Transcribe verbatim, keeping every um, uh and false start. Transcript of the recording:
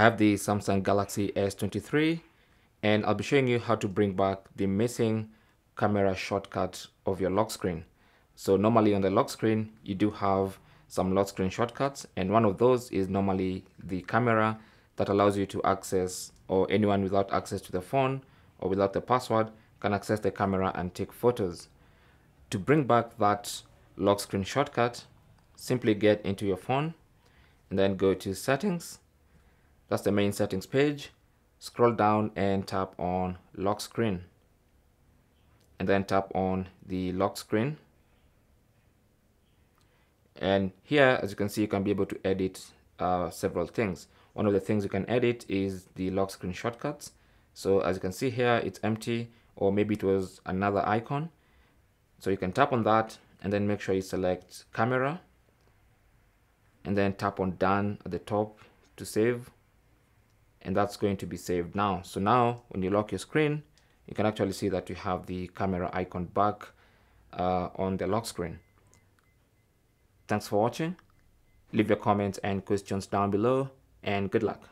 I have the Samsung Galaxy S twenty-three, and I'll be showing you how to bring back the missing camera shortcut of your lock screen. So normally on the lock screen, you do have some lock screen shortcuts, and one of those is normally the camera that allows you to access, or anyone without access to the phone or without the password can access the camera and take photos. To bring back that lock screen shortcut, simply get into your phone and then go to settings. That's the main settings page. Scroll down and tap on lock screen, and then tap on the lock screen. And here, as you can see, you can be able to edit uh, several things. One of the things you can edit is the lock screen shortcuts. So as you can see here, it's empty, or maybe it was another icon. So you can tap on that and then make sure you select camera and then tap on done at the top to save. And that's going to be saved now. So now when you lock your screen, you can actually see that you have the camera icon back uh, on the lock screen. Thanks for watching. Leave your comments and questions down below, and good luck.